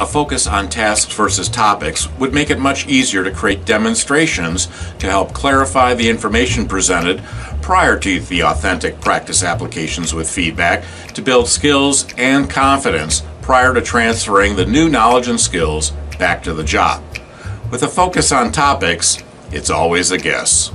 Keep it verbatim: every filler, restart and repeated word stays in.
A focus on tasks versus topics would make it much easier to create demonstrations to help clarify the information presented prior to the authentic practice applications with feedback to build skills and confidence prior to transferring the new knowledge and skills back to the job. With a focus on topics, it's always a guess.